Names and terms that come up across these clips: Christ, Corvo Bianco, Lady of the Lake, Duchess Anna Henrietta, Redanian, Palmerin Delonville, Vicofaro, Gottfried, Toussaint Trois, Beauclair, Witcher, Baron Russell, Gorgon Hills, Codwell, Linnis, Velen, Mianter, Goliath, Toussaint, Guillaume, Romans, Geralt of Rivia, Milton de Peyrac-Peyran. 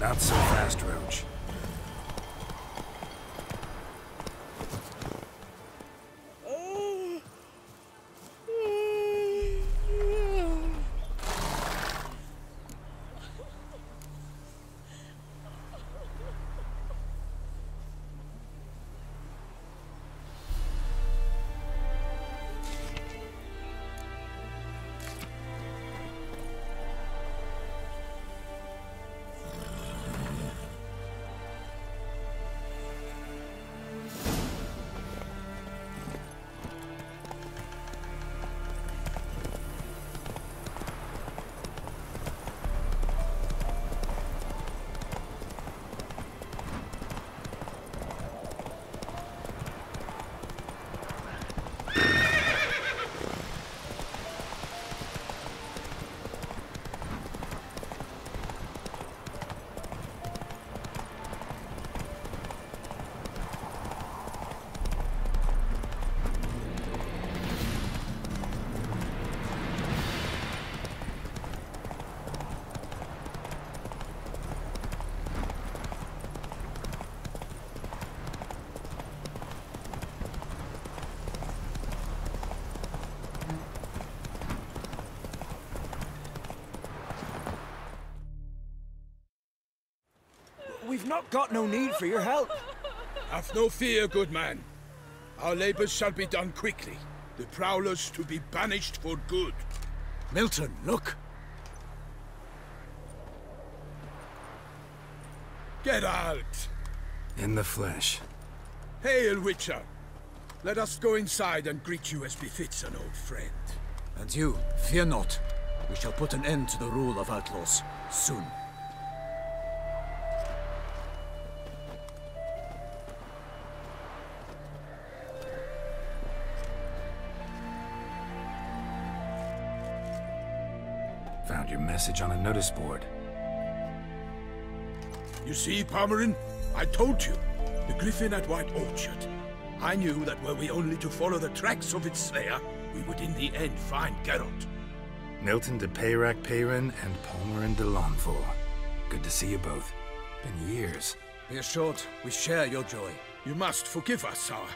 Not so fast, Roach. We've not got no need for your help. Have no fear, good man. Our labors shall be done quickly. The prowlers to be banished for good. Milton, look. Geralt. In the flesh. Hail, Witcher. Let us go inside and greet you as befits an old friend. And you, fear not. We shall put an end to the rule of outlaws soon. Message on a notice board. You see, Palmerin, I told you. The griffin at White Orchard. I knew that were we only to follow the tracks of its slayer, we would in the end find Geralt. Milton de Peyrac-Peyran and Palmerin Delonville. Good to see you both. Been years. Be assured, we share your joy. You must forgive us our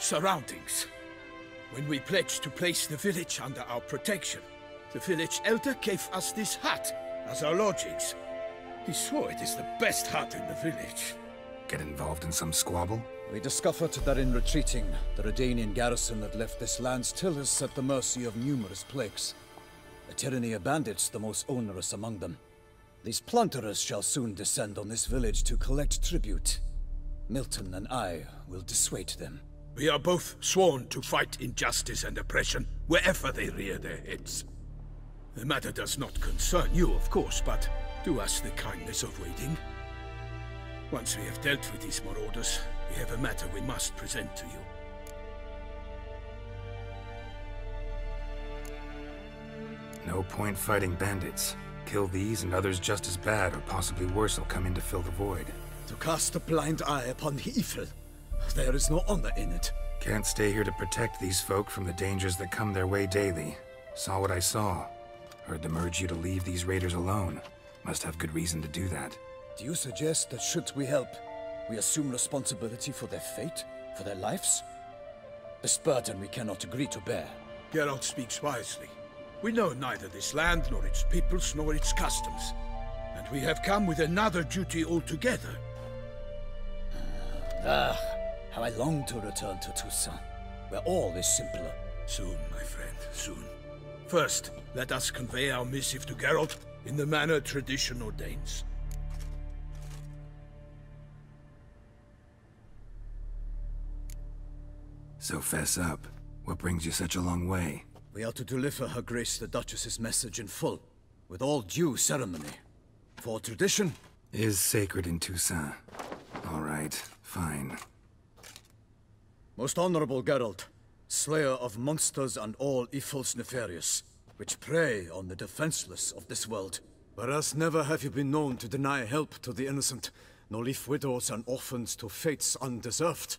surroundings. When we pledged to place the village under our protection, the village elder gave us this hut as our lodgings. He swore it is the best hut in the village. Get involved in some squabble? We discovered that in retreating, the Redanian garrison that left this land still is at the mercy of numerous plagues. The tyranny of bandits, the most onerous among them. These plunderers shall soon descend on this village to collect tribute. Milton and I will dissuade them. We are both sworn to fight injustice and oppression wherever they rear their heads. The matter does not concern you, of course, but do us the kindness of waiting. Once we have dealt with these marauders, we have a matter we must present to you. No point fighting bandits. Kill these and others just as bad, or possibly worse, will come in to fill the void. To cast a blind eye upon the evil, there is no honor in it. Can't stay here to protect these folk from the dangers that come their way daily. Saw what I saw. Heard them urge you to leave these raiders alone. Must have good reason to do that. Do you suggest that should we help, we assume responsibility for their fate? For their lives? This burden we cannot agree to bear. Geralt speaks wisely. We know neither this land, nor its peoples, nor its customs. And we have come with another duty altogether. Ah, how I long to return to Toussaint, where all is simpler. Soon, my friend, soon. First, let us convey our missive to Geralt in the manner tradition ordains. So fess up. What brings you such a long way? We are to deliver Her Grace the Duchess's message in full, with all due ceremony. For tradition is sacred in Toussaint. All right, fine. Most honorable Geralt, slayer of monsters and all evils nefarious, which prey on the defenseless of this world. Whereas never have you been known to deny help to the innocent, nor leave widows and orphans to fates undeserved.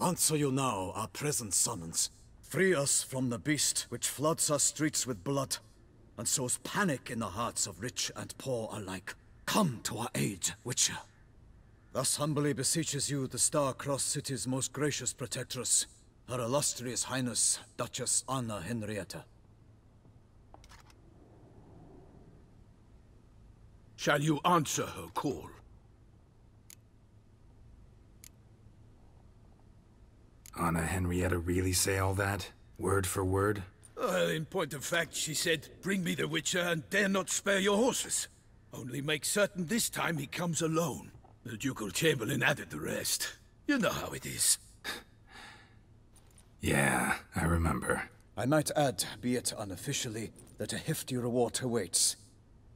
Answer you now our present summons. Free us from the beast which floods our streets with blood, and sows panic in the hearts of rich and poor alike. Come to our aid, Witcher. Thus humbly beseeches you the star-crossed city's most gracious protectress, her illustrious highness, Duchess Anna Henrietta. Shall you answer her call? Anna Henrietta really say all that? Word for word? Well, in point of fact, she said, bring me the Witcher and dare not spare your horses. Only make certain this time he comes alone. The Ducal Chamberlain added the rest. You know how it is. Yeah, I remember. I might add, be it unofficially, that a hefty reward awaits.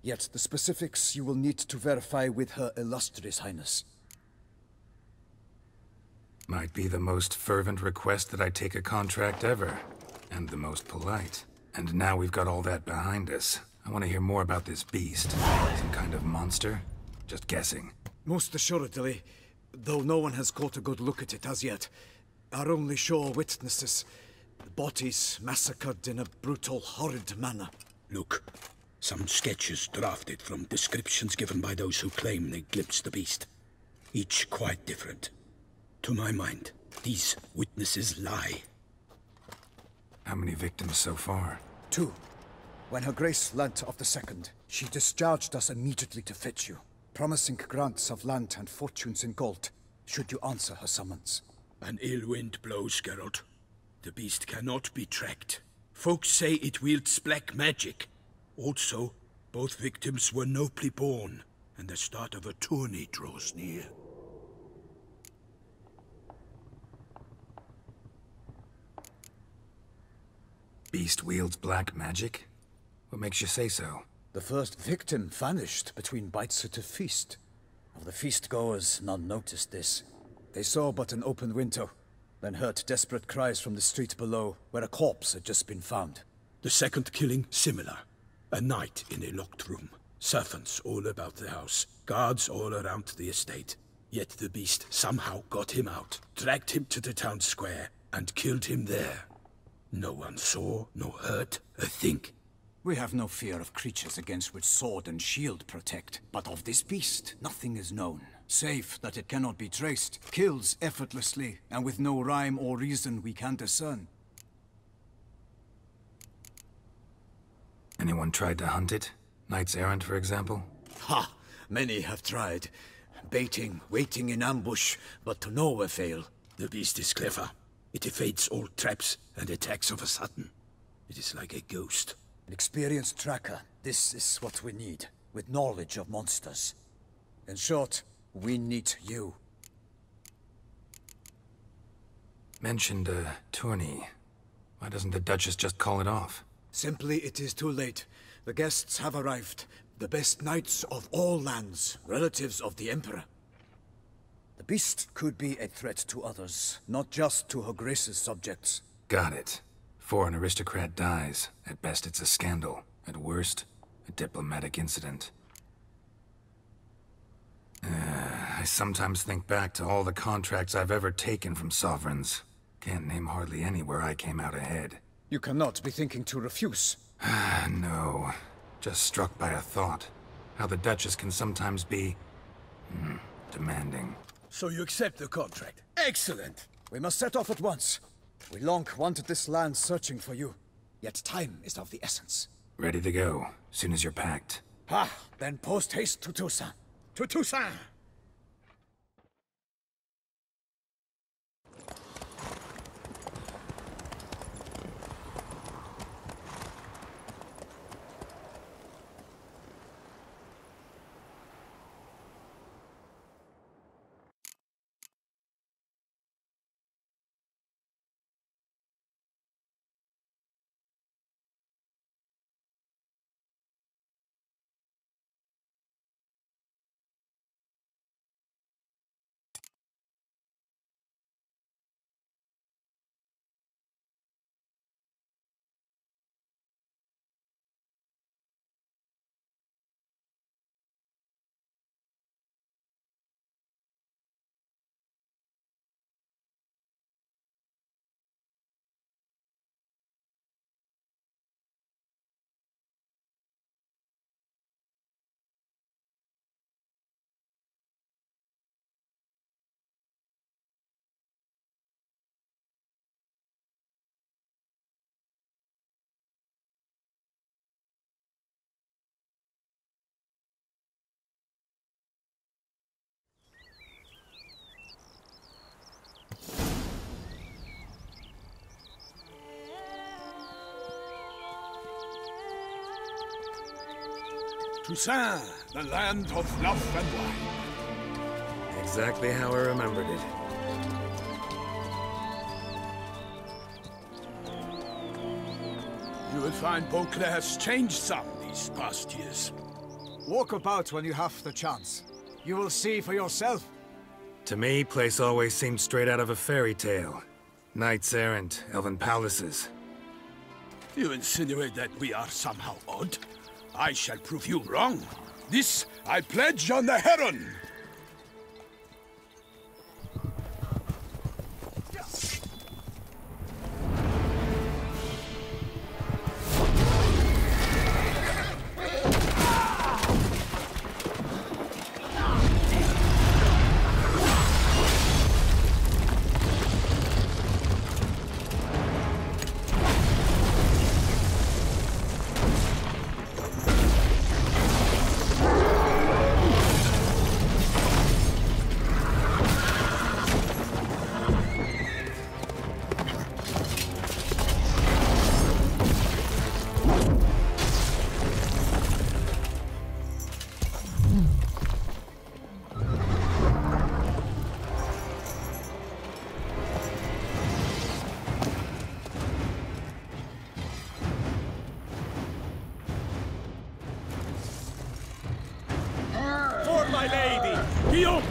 Yet the specifics you will need to verify with her illustrious highness. Might be the most fervent request that I take a contract ever. And the most polite. And now we've got all that behind us. I want to hear more about this beast. Some kind of monster? Just guessing. Most assuredly, though no one has caught a good look at it as yet. Our only sure witnesses, the bodies massacred in a brutal, horrid manner. Look, some sketches drafted from descriptions given by those who claim they glimpsed the beast. Each quite different. To my mind, these witnesses lie. How many victims so far? 2. When Her Grace learnt of the second, she discharged us immediately to fetch you, promising grants of land and fortunes in gold, should you answer her summons. An ill wind blows, Geralt. The beast cannot be tracked. Folks say it wields black magic. Also, both victims were nobly born, and the start of a tourney draws near. Beast wields black magic? What makes you say so? The first victim vanished between bites at a feast. Of the feast-goers, none noticed this. They saw but an open window, then heard desperate cries from the street below, where a corpse had just been found. The second killing, similar. A night in a locked room. Servants all about the house, guards all around the estate. Yet the beast somehow got him out, dragged him to the town square, and killed him there. No one saw, nor heard, a thing. We have no fear of creatures against which sword and shield protect, but of this beast nothing is known, save that it cannot be traced, kills effortlessly, and with no rhyme or reason we can discern. Anyone tried to hunt it? Knights errant, for example? Ha! Many have tried. Baiting, waiting in ambush, but to no avail. The beast is clever. It evades all traps and attacks of a sudden. It is like a ghost. An experienced tracker. This is what we need, with knowledge of monsters. In short, we need you. Mentioned a tourney. Why doesn't the Duchess just call it off? Simply, it is too late. The guests have arrived. The best knights of all lands, relatives of the Emperor. The beast could be a threat to others, not just to Her Grace's subjects. Got it. For an aristocrat dies, at best it's a scandal, at worst, a diplomatic incident. I sometimes think back to all the contracts I've ever taken from sovereigns. Can't name hardly any where I came out ahead. You cannot be thinking to refuse. No. Just struck by a thought. How the Duchess can sometimes be... demanding. So you accept the contract? Excellent! We must set off at once. We long wanted this land searching for you, yet time is of the essence. Ready to go, soon as you're packed. Ha! Then post haste to Toussaint. To Toussaint! Toussaint, the land of love and wine. Exactly how I remembered it. You will find Beauclair has changed some these past years. Walk about when you have the chance. You will see for yourself. To me, place always seemed straight out of a fairy tale. Knights errant, elven palaces. You insinuate that we are somehow odd? I shall prove you wrong. This I pledge on the Heron!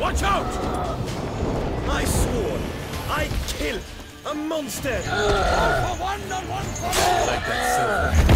Watch out! I swore, I killed a monster! All for one and one for all! Like that silver.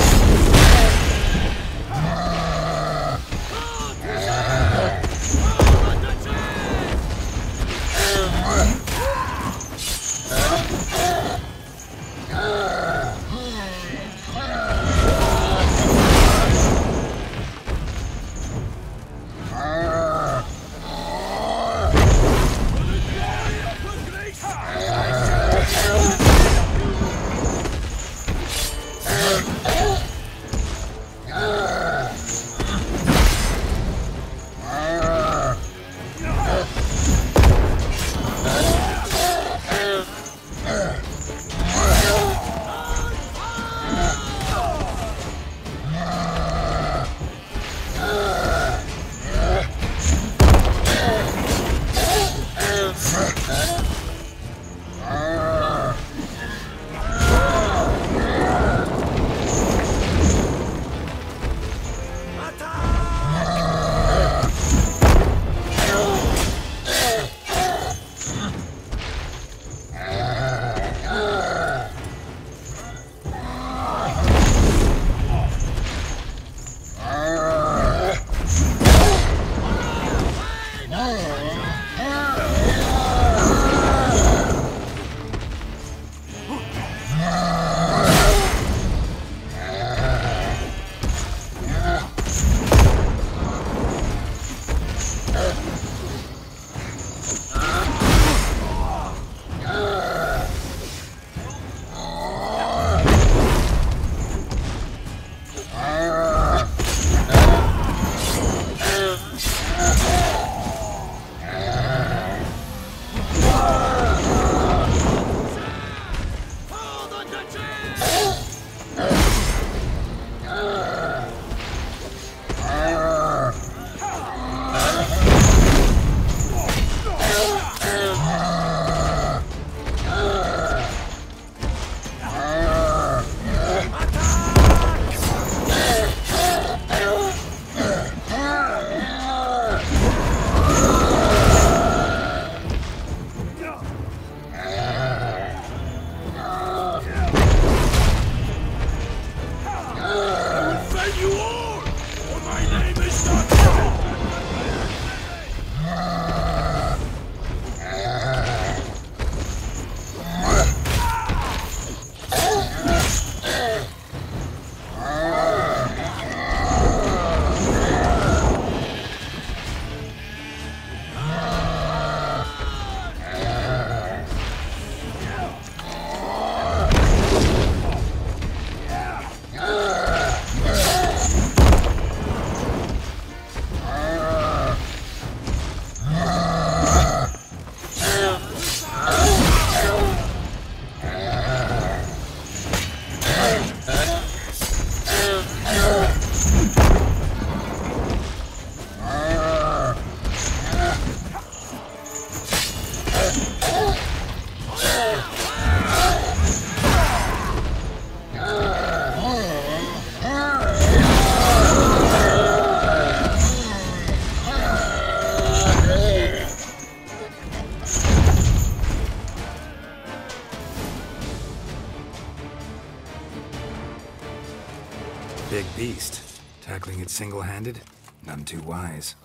beast. Tackling it single-handed? None too wise.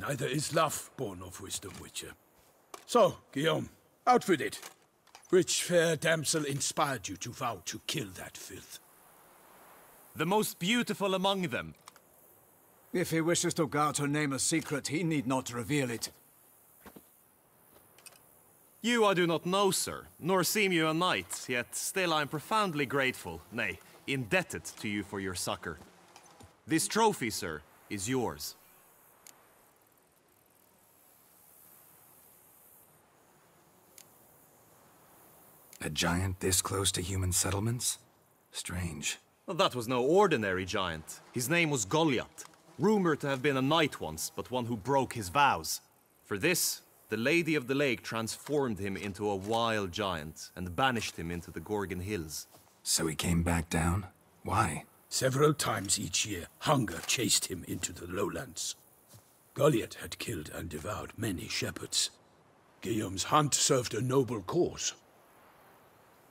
Neither is love born of wisdom, Witcher. So, Guillaume, out with it. Which fair damsel inspired you to vow to kill that filth? The most beautiful among them. If he wishes to guard her name a secret, he need not reveal it. You I do not know, sir, nor seem you a knight, yet still I am profoundly grateful, nay, indebted to you for your succor. This trophy, sir, is yours. A giant this close to human settlements? Strange. Well, that was no ordinary giant. His name was Goliath, rumored to have been a knight once, but one who broke his vows. For this, the Lady of the Lake transformed him into a wild giant and banished him into the Gorgon Hills. So he came back down? Why? Several times each year, hunger chased him into the lowlands. Goliath had killed and devoured many shepherds. Guillaume's hunt served a noble cause.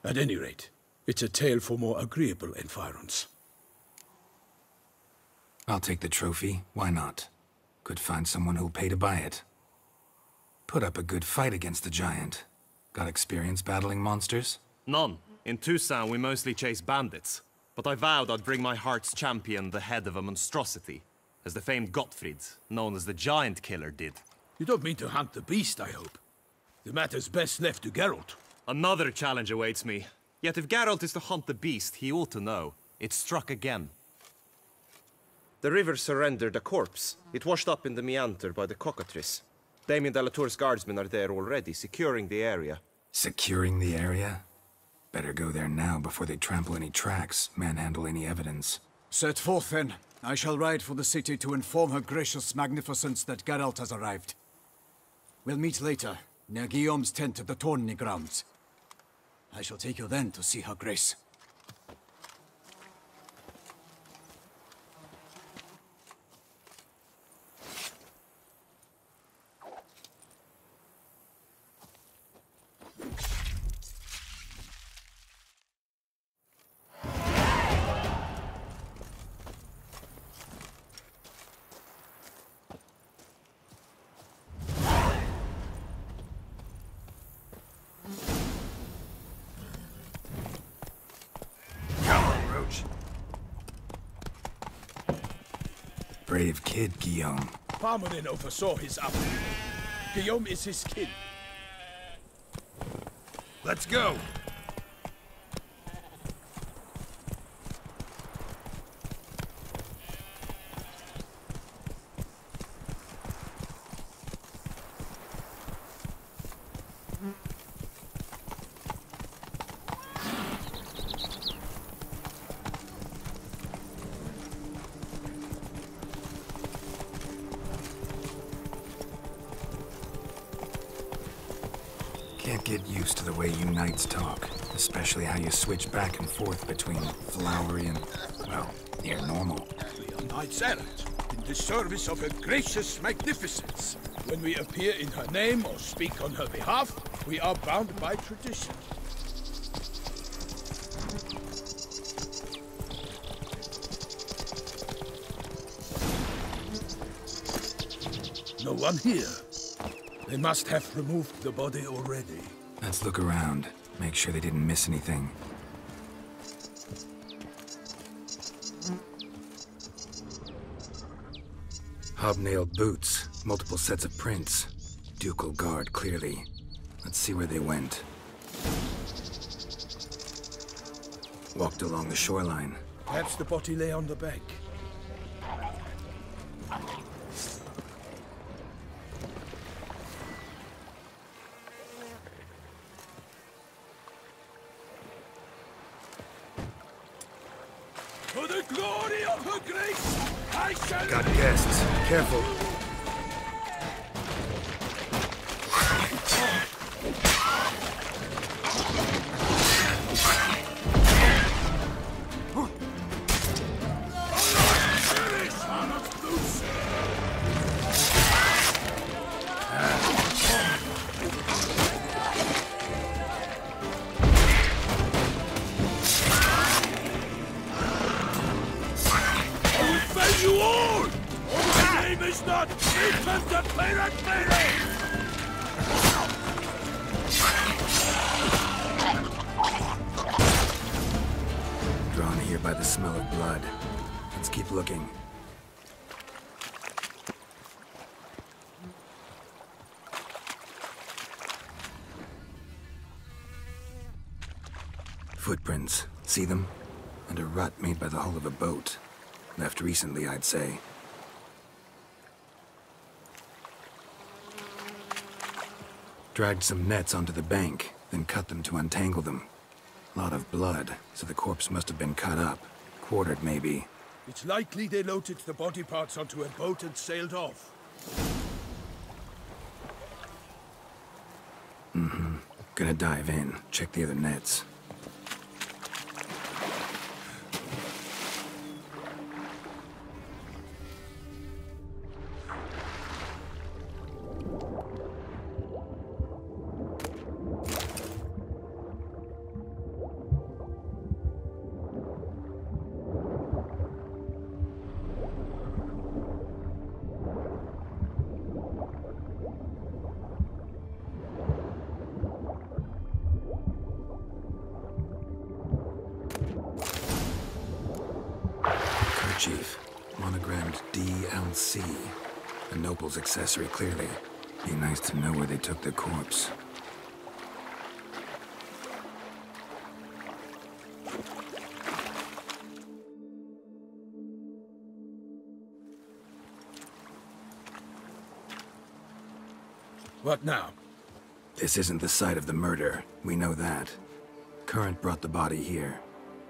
At any rate, it's a tale for more agreeable environs. I'll take the trophy, why not? Could find someone who'll pay to buy it. Put up a good fight against the giant. Got experience battling monsters? None. In Toussaint, we mostly chase bandits. But I vowed I'd bring my heart's champion the head of a monstrosity, as the famed Gottfried, known as the Giant Killer, did. You don't mean to hunt the beast, I hope. The matter's best left to Geralt. Another challenge awaits me. Yet if Geralt is to hunt the beast, he ought to know. It struck again. The river surrendered a corpse. It washed up in the Mianter by the Cockatrice. Damien de la Tour's guardsmen are there already, securing the area. Securing the area? Better go there now before they trample any tracks, manhandle any evidence. Set forth then. I shall ride for the city to inform her gracious magnificence that Geralt has arrived. We'll meet later, near Guillaume's tent at the tourney grounds. I shall take you then to see her grace. Brave kid, Guillaume. Palmerin oversaw his upbringing. Guillaume is his kid. Let's go! Talk, especially how you switch back and forth between flowery and, well, near normal. We are knights errant, in the service of her gracious magnificence. When we appear in her name or speak on her behalf, we are bound by tradition. No one here. They must have removed the body already. Let's look around. Make sure they didn't miss anything. Hobnailed boots, multiple sets of prints. Ducal guard, clearly. Let's see where they went. Walked along the shoreline. Perhaps the body lay on the bank. Got guests. Careful. Drawn here by the smell of blood. Let's keep looking. Footprints. See them? And a rut made by the hull of a boat. Left recently, I'd say. Dragged some nets onto the bank, then cut them to untangle them. A lot of blood, so the corpse must have been cut up. Quartered, maybe. It's likely they loaded the body parts onto a boat and sailed off. Mm-hmm. Gonna dive in, check the other nets. Accessory, clearly. Be nice to know where they took the corpse. What now? This isn't the site of the murder. We know that. Current brought the body here.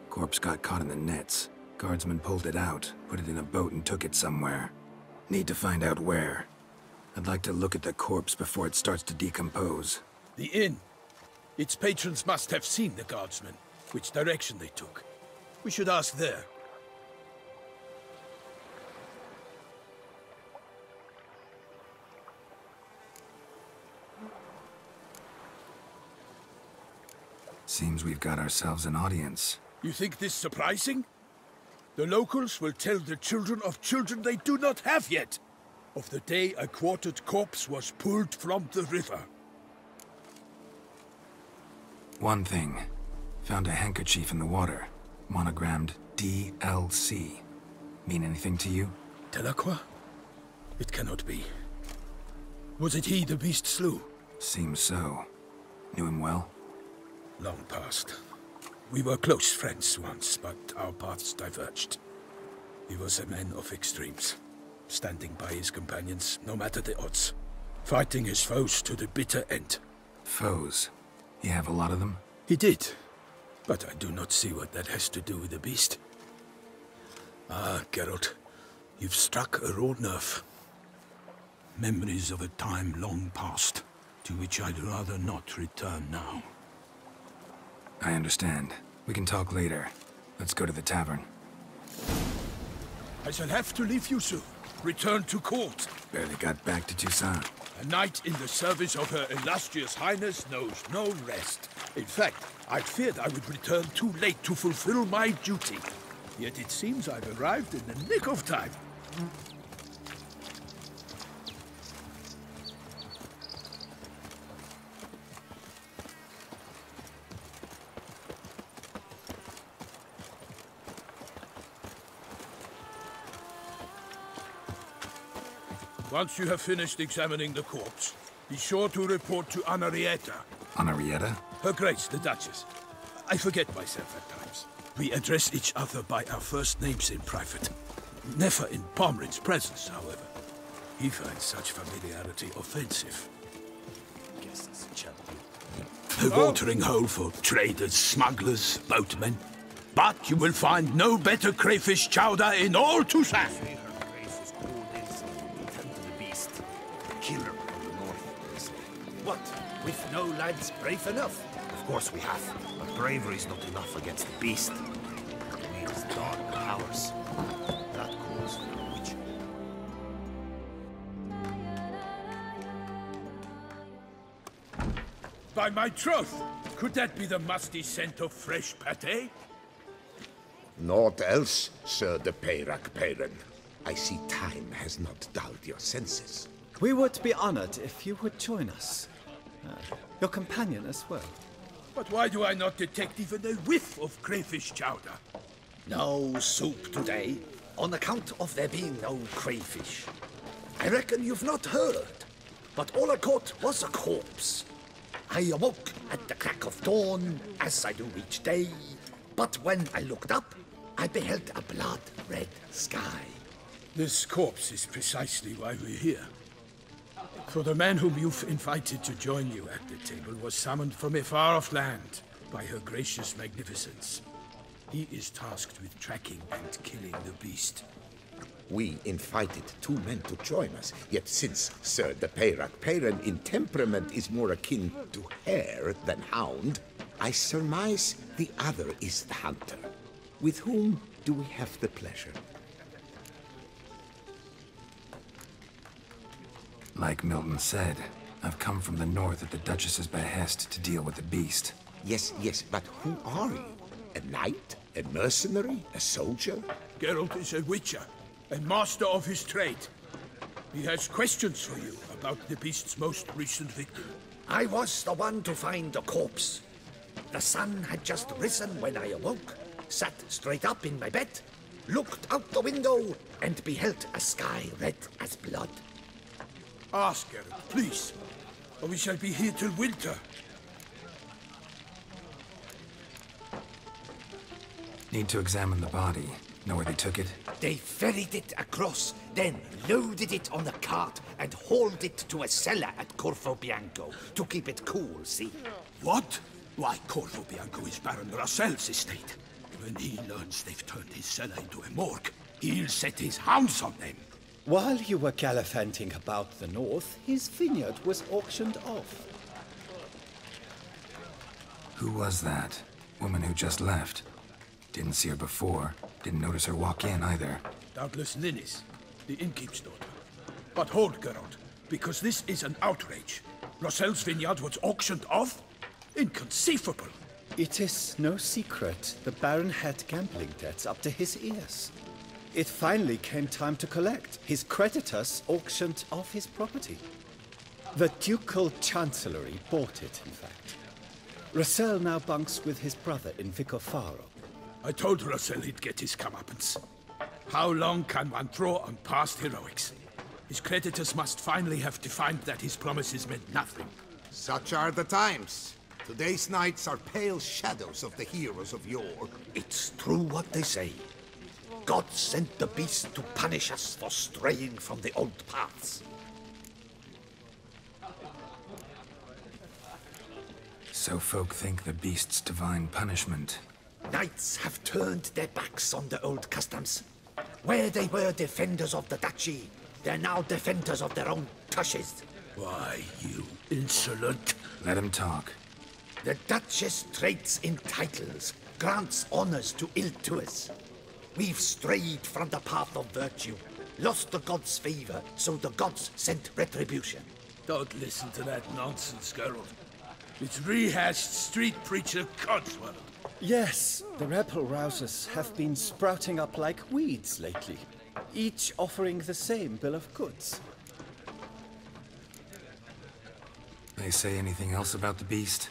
Corpse got caught in the nets. Guardsmen pulled it out, put it in a boat and took it somewhere. Need to find out where. I'd like to look at the corpse before it starts to decompose. The inn. Its patrons must have seen the guardsmen, which direction they took. We should ask there. Seems we've got ourselves an audience. You think this surprising? The locals will tell the children of children they do not have yet. Of the day a quartered corpse was pulled from the river. One thing. Found a handkerchief in the water. Monogrammed DLC. Mean anything to you? Delacroix? It cannot be. Was it he the beast slew? Seems so. Knew him well? Long past. We were close friends once, but our paths diverged. He was a man of extremes. Standing by his companions, no matter the odds. Fighting his foes to the bitter end. Foes? You have a lot of them? He did. But I do not see what that has to do with the beast. Ah, Geralt. You've struck a raw nerve. Memories of a time long past, to which I'd rather not return now. I understand. We can talk later. Let's go to the tavern. I shall have to leave you soon. Return to court. Barely got back to Toussaint. A knight in the service of her illustrious highness knows no rest. In fact, I feared I would return too late to fulfill my duty. Yet it seems I've arrived in the nick of time. Once you have finished examining the corpse, be sure to report to Henrietta. Henrietta? Her Grace, the Duchess. I forget myself at times. We address each other by our first names in private. Never in Palmerin's presence, however. He finds such familiarity offensive. Guess it's a chapter. A watering hole for traders, smugglers, boatmen. But you will find no better crayfish chowder in all Toussaint. With no lads brave enough. Of course we have, but bravery is not enough against the beast. It needs dark powers. That calls for the Witcher. By my troth, could that be the musty scent of fresh pâté? Naught else, Sir de Peyrac-Peyran. I see time has not dulled your senses. We would be honored if you would join us. Your companion as well. But why do I not detect even a whiff of crayfish chowder? No soup today, on account of there being no crayfish. I reckon you've not heard, but all I caught was a corpse. I awoke at the crack of dawn, as I do each day, but when I looked up, I beheld a blood-red sky. This corpse is precisely why we're here. For the man whom you've invited to join you at the table was summoned from a far-off land by her gracious magnificence. He is tasked with tracking and killing the beast. We invited two men to join us, yet since Sir de Peyrac-Peyran in temperament is more akin to hare than hound, I surmise the other is the hunter. With whom do we have the pleasure? Like Milton said, I've come from the north at the Duchess's behest to deal with the beast. Yes, yes, but who are you? A knight? A mercenary? A soldier? Geralt is a witcher, a master of his trade. He has questions for you about the beast's most recent victim. I was the one to find the corpse. The sun had just risen when I awoke, sat straight up in my bed, looked out the window, and beheld a sky red as blood. Ask her, please, or we shall be here till winter. Need to examine the body. Know where they took it? They ferried it across, then loaded it on a cart and hauled it to a cellar at Corvo Bianco to keep it cool, see? What? Why, Corvo Bianco is Baron Russell's estate. When he learns they've turned his cellar into a morgue, he'll set his hounds on them. While you were gallivanting about the north, his vineyard was auctioned off. Who was that? Woman who just left. Didn't see her before. Didn't notice her walk in either. Doubtless Linnis, the innkeep's daughter. But hold, Geralt, because this is an outrage. Russell's vineyard was auctioned off? Inconceivable! It is no secret the Baron had gambling debts up to his ears. It finally came time to collect. His creditors auctioned off his property. The ducal chancellery bought it, in fact. Russell now bunks with his brother in Vicofaro. I told Russell he'd get his comeuppance. How long can one draw on past heroics? His creditors must finally have defined that his promises meant nothing. Such are the times. Today's knights are pale shadows of the heroes of yore. It's true what they say. God sent the beast to punish us for straying from the old paths. So folk think the beast's divine punishment. Knights have turned their backs on the old customs. Where they were defenders of the duchy, they're now defenders of their own tushes. Why, you insolent... Let him talk. The Duchess trades in titles, grants honors to ill-doers. We've strayed from the path of virtue, lost the gods' favor, so the gods sent retribution. Don't listen to that nonsense, Geralt. It's rehashed street preacher Codwell. Yes, the rebel rousers have been sprouting up like weeds lately, each offering the same bill of goods. They say anything else about the beast,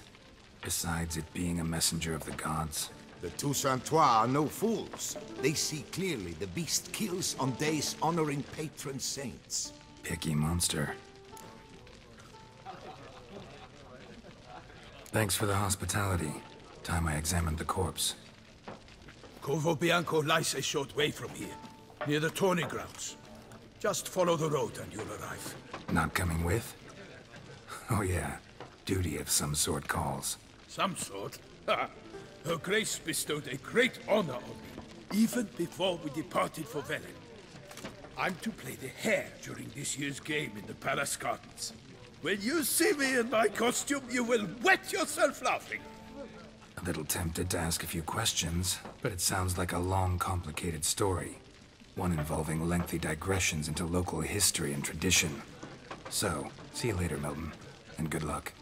besides it being a messenger of the gods? The Toussaint Trois are no fools. They see clearly the beast kills on days honoring patron saints. Picky monster. Thanks for the hospitality. Time I examined the corpse. Corvo Bianco lies a short way from here, near the tourney grounds. Just follow the road and you'll arrive. Not coming with? Oh yeah, duty of some sort calls. Some sort? Ha! Her Grace bestowed a great honor on me, even before we departed for Velen. I'm to play the hare during this year's game in the palace gardens. When you see me in my costume, you will wet yourself laughing. A little tempted to ask a few questions, but it sounds like a long, complicated story. One involving lengthy digressions into local history and tradition. So, see you later, Milton, and good luck.